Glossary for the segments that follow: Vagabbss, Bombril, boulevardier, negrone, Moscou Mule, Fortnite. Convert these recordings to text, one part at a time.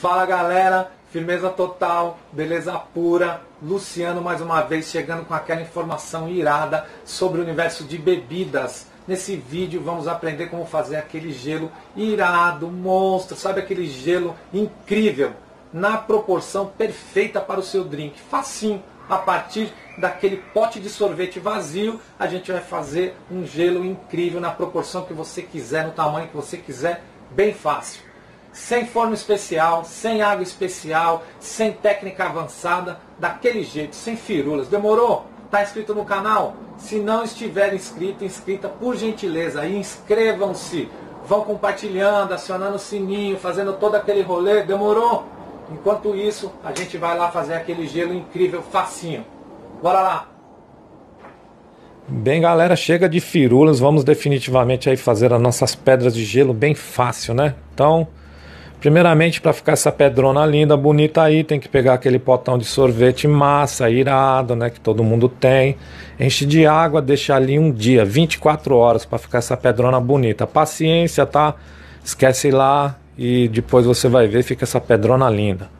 Fala galera, firmeza total, beleza pura, Luciano mais uma vez chegando com aquela informação irada sobre o universo de bebidas. Nesse vídeo vamos aprender como fazer aquele gelo irado, monstro, sabe aquele gelo incrível, na proporção perfeita para o seu drink, facinho. A partir daquele pote de sorvete vazio, a gente vai fazer um gelo incrível na proporção que você quiser, no tamanho que você quiser, bem fácil. Sem forno especial, sem água especial, sem técnica avançada, daquele jeito, sem firulas. Demorou? Está inscrito no canal? Se não estiver inscrito, inscrita por gentileza, e inscrevam-se. Vão compartilhando, acionando o sininho, fazendo todo aquele rolê. Demorou? Enquanto isso, a gente vai lá fazer aquele gelo incrível, facinho. Bora lá! Bem, galera, chega de firulas. Vamos definitivamente aí fazer as nossas pedras de gelo bem fácil, né? Então, primeiramente, para ficar essa pedrona linda, bonita aí, tem que pegar aquele potão de sorvete massa, irado, né? Que todo mundo tem. Enche de água, deixa ali um dia, 24 horas, para ficar essa pedrona bonita. Paciência, tá? Esquece lá. E depois você vai ver, fica essa pedrona linda.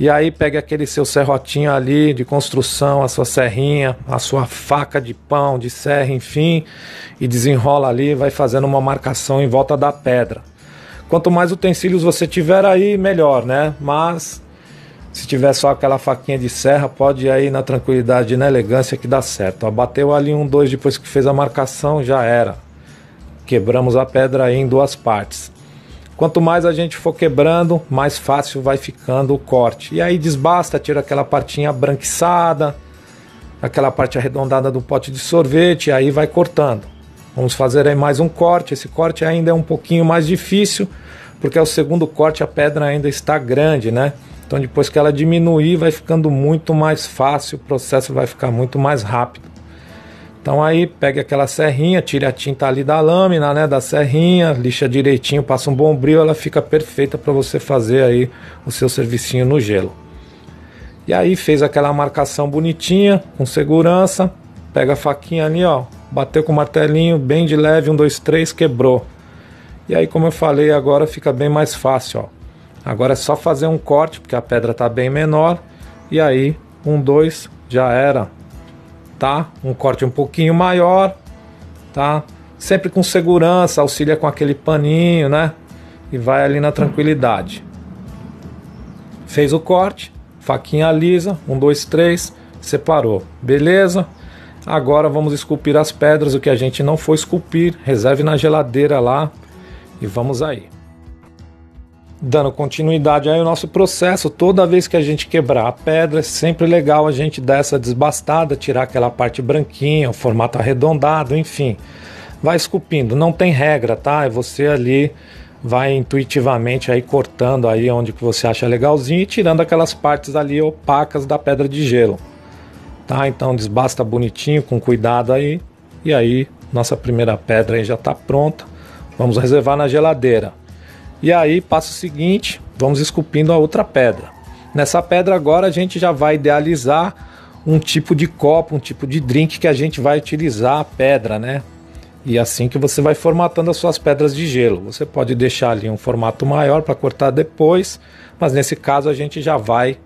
E aí pega aquele seu serrotinho ali de construção, a sua serrinha, a sua faca de pão, de serra, enfim, e desenrola ali, vai fazendo uma marcação em volta da pedra. Quanto mais utensílios você tiver aí, melhor, né? Mas se tiver só aquela faquinha de serra, pode ir aí na tranquilidade e na elegância que dá certo. Ó, bateu ali um, dois, depois que fez a marcação, já era. Quebramos a pedra aí em duas partes. Quanto mais a gente for quebrando, mais fácil vai ficando o corte. E aí desbasta, tira aquela partinha branquiçada, aquela parte arredondada do pote de sorvete, e aí vai cortando. Vamos fazer aí mais um corte. Esse corte ainda é um pouquinho mais difícil, porque é o segundo corte, a pedra ainda está grande, né? Então depois que ela diminuir, vai ficando muito mais fácil, o processo vai ficar muito mais rápido. Então aí pega aquela serrinha, tira a tinta ali da lâmina, né, da serrinha, lixa direitinho, passa um bombril, ela fica perfeita para você fazer aí o seu servicinho no gelo. E aí fez aquela marcação bonitinha, com segurança, pega a faquinha ali, ó, bateu com o martelinho bem de leve, 1, 2, 3, quebrou. E aí, como eu falei, agora fica bem mais fácil, ó. Agora é só fazer um corte, porque a pedra tá bem menor, e aí 1, 2, já era. Tá? Um corte um pouquinho maior, tá? Sempre com segurança, auxilia com aquele paninho, né? E vai ali na tranquilidade. Fez o corte, faquinha lisa, 1, 2, 3, separou, beleza? Agora vamos esculpir as pedras. O que a gente não for esculpir, reserve na geladeira lá e vamos aí. Dando continuidade aí ao nosso processo, toda vez que a gente quebrar a pedra, é sempre legal a gente dar essa desbastada, tirar aquela parte branquinha, o formato arredondado, enfim. Vai esculpindo, não tem regra, tá? É você ali, vai intuitivamente aí cortando aí onde que você acha legalzinho e tirando aquelas partes ali opacas da pedra de gelo. Tá? Então desbasta bonitinho, com cuidado aí. E aí, nossa primeira pedra aí já tá pronta. Vamos reservar na geladeira. E aí, passo seguinte, vamos esculpindo a outra pedra. Nessa pedra agora a gente já vai idealizar um tipo de copo, um tipo de drink que a gente vai utilizar a pedra, né? E assim que você vai formatando as suas pedras de gelo. Você pode deixar ali um formato maior para cortar depois, mas nesse caso a gente já vai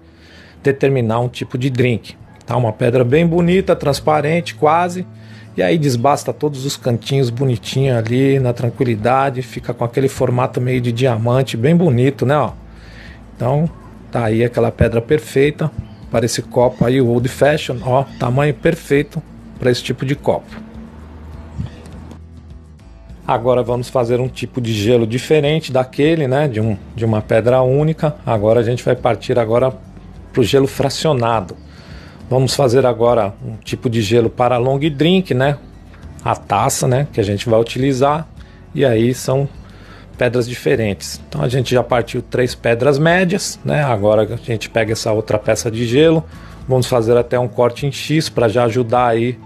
determinar um tipo de drink. Tá? Uma pedra bem bonita, transparente quase. E aí desbasta todos os cantinhos bonitinho ali, na tranquilidade, fica com aquele formato meio de diamante, bem bonito, né? Ó. Então, tá aí aquela pedra perfeita para esse copo aí, o Old Fashion, ó, tamanho perfeito para esse tipo de copo. Agora vamos fazer um tipo de gelo diferente daquele, né? De uma pedra única. Agora a gente vai partir agora pro gelo fracionado. Vamos fazer agora um tipo de gelo para long drink, né? A taça, né? Que a gente vai utilizar. E aí são pedras diferentes. Então a gente já partiu 3 pedras médias, né? Agora a gente pega essa outra peça de gelo. Vamos fazer até um corte em X para já ajudar aí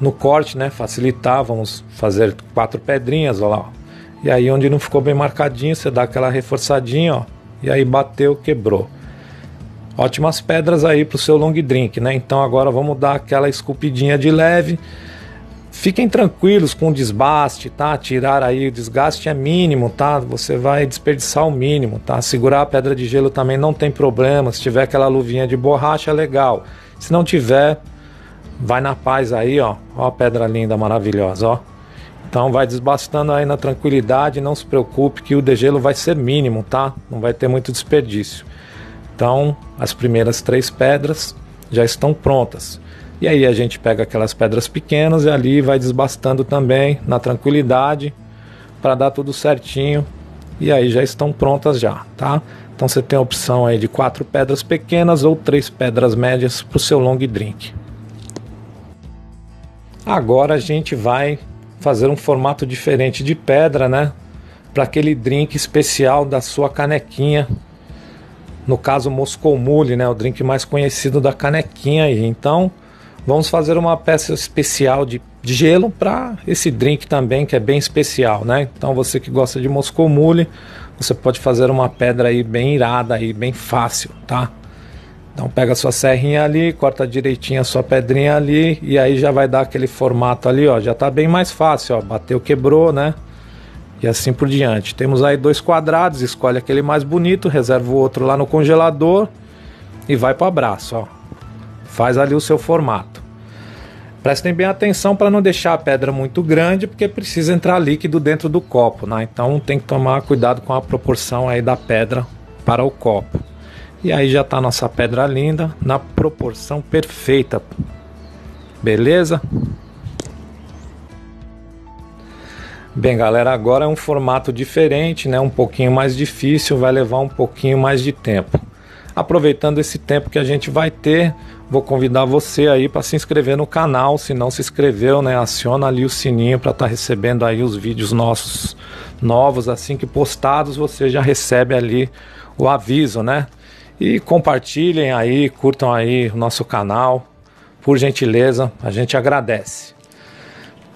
no corte, né? Facilitar. Vamos fazer 4 pedrinhas, ó lá. E aí onde não ficou bem marcadinho, você dá aquela reforçadinha, ó. E aí bateu, quebrou. Ótimas pedras aí para o seu long drink, né? Então agora vamos dar aquela esculpidinha de leve. Fiquem tranquilos com o desbaste, tá? Tirar aí o desgaste é mínimo, tá? Você vai desperdiçar o mínimo, tá? Segurar a pedra de gelo também não tem problema. Se tiver aquela luvinha de borracha, legal. Se não tiver, vai na paz aí, ó. Ó a pedra linda, maravilhosa, ó. Então vai desbastando aí na tranquilidade, não se preocupe que o degelo vai ser mínimo, tá? Não vai ter muito desperdício. Então, as primeiras 3 pedras já estão prontas. E aí a gente pega aquelas pedras pequenas e ali vai desbastando também na tranquilidade para dar tudo certinho. E aí já estão prontas já, tá? Então você tem a opção aí de 4 pedras pequenas ou 3 pedras médias para o seu long drink. Agora a gente vai fazer um formato diferente de pedra, né? Para aquele drink especial da sua canequinha. No caso Moscou Mule, né? O drink mais conhecido da canequinha aí. Então vamos fazer uma peça especial de gelo para esse drink também, que é bem especial, né? Então você que gosta de Moscou Mule, você pode fazer uma pedra aí bem irada, aí, bem fácil, tá? Então pega a sua serrinha ali, corta direitinho a sua pedrinha ali e aí já vai dar aquele formato ali, ó. Já tá bem mais fácil, ó. Bateu, quebrou, né? E assim por diante. Temos aí 2 quadrados, escolhe aquele mais bonito, reserva o outro lá no congelador e vai pro abraço, ó. Faz ali o seu formato. Prestem bem atenção para não deixar a pedra muito grande, porque precisa entrar líquido dentro do copo, né? Então tem que tomar cuidado com a proporção aí da pedra para o copo. E aí já está nossa pedra linda na proporção perfeita. Beleza? Bem, galera, agora é um formato diferente, né? Um pouquinho mais difícil, vai levar um pouquinho mais de tempo. Aproveitando esse tempo que a gente vai ter, vou convidar você aí para se inscrever no canal. Se não se inscreveu, né, aciona ali o sininho para estar recebendo aí os vídeos nossos novos. Assim que postados, você já recebe ali o aviso, né? E compartilhem aí, curtam aí o nosso canal. Por gentileza, a gente agradece.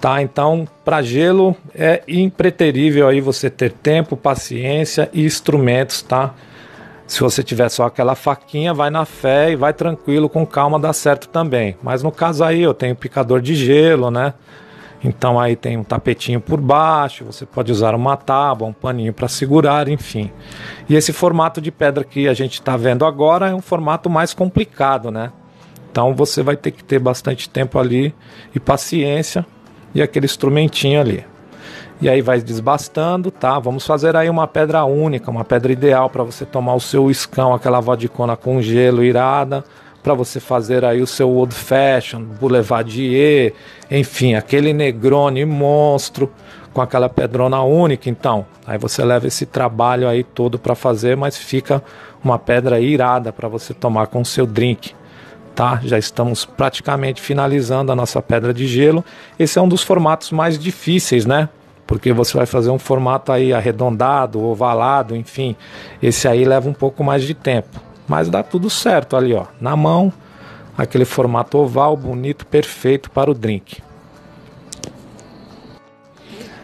Tá, então, para gelo é impreterível aí você ter tempo, paciência e instrumentos, tá? Se você tiver só aquela faquinha, vai na fé e vai tranquilo, com calma, dá certo também. Mas no caso aí eu tenho picador de gelo, né? Então aí tem um tapetinho por baixo, você pode usar uma tábua, um paninho para segurar, enfim. E esse formato de pedra que a gente está vendo agora é um formato mais complicado, né? Então você vai ter que ter bastante tempo ali e paciência e aquele instrumentinho ali. E aí vai desbastando, tá? Vamos fazer aí uma pedra única, uma pedra ideal para você tomar o seu escão, aquela vodicona com gelo irada, para você fazer aí o seu old fashion, boulevardier, enfim, aquele negrone monstro com aquela pedrona única. Então, aí você leva esse trabalho aí todo para fazer, mas fica uma pedra irada para você tomar com o seu drink. Tá? Já estamos praticamente finalizando a nossa pedra de gelo. Esse é um dos formatos mais difíceis, né? Porque você vai fazer um formato aí arredondado, ovalado, enfim. Esse aí leva um pouco mais de tempo. Mas dá tudo certo ali, ó. Na mão, aquele formato oval, bonito, perfeito para o drink.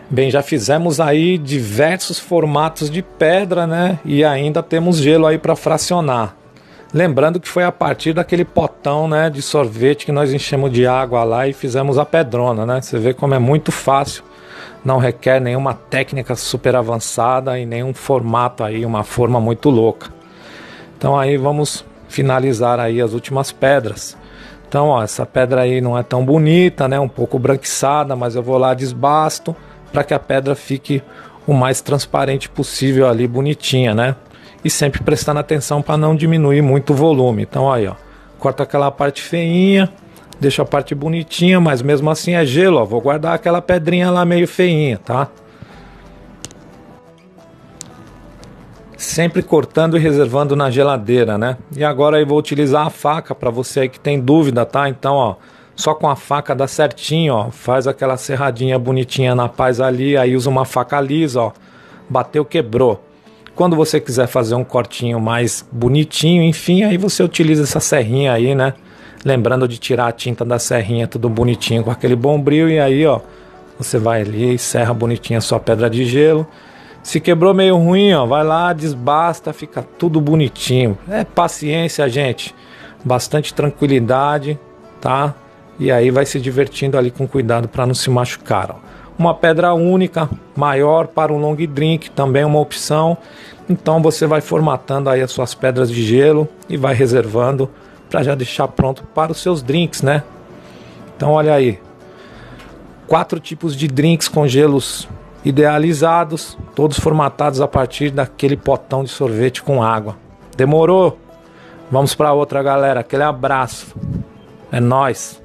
Bem, já fizemos aí diversos formatos de pedra, né? E ainda temos gelo aí para fracionar. Lembrando que foi a partir daquele potão, né, de sorvete que nós enchemos de água lá e fizemos a pedrona, né? Você vê como é muito fácil. Não requer nenhuma técnica super avançada e nenhum formato aí, uma forma muito louca. Então aí vamos finalizar aí as últimas pedras. Então, ó, essa pedra aí não é tão bonita, né? Um pouco branquiçada, mas eu vou lá, desbasto, para que a pedra fique o mais transparente possível ali, bonitinha, né? E sempre prestando atenção para não diminuir muito o volume. Então aí, ó, corta aquela parte feinha. Deixa a parte bonitinha, mas mesmo assim é gelo, ó. Vou guardar aquela pedrinha lá meio feinha, tá? Sempre cortando e reservando na geladeira, né? E agora eu vou utilizar a faca, para você aí que tem dúvida, tá? Então, ó, só com a faca dá certinho, ó. Faz aquela serradinha bonitinha na paz ali, aí usa uma faca lisa, ó. Bateu, quebrou. Quando você quiser fazer um cortinho mais bonitinho, enfim, aí você utiliza essa serrinha aí, né? Lembrando de tirar a tinta da serrinha, tudo bonitinho com aquele bombril. E aí, ó, você vai ali e serra bonitinha a sua pedra de gelo. Se quebrou meio ruim, ó, vai lá, desbasta, fica tudo bonitinho. É paciência, gente. Bastante tranquilidade, tá? e aí vai se divertindo ali com cuidado para não se machucar. Ó. Uma pedra única, maior para um long drink, também uma opção. Então você vai formatando aí as suas pedras de gelo e vai reservando para já deixar pronto para os seus drinks, né? Então olha aí, 4 tipos de drinks com gelos idealizados, todos formatados a partir daquele potão de sorvete com água. Demorou? Vamos para outra, galera. Aquele abraço. É nóis.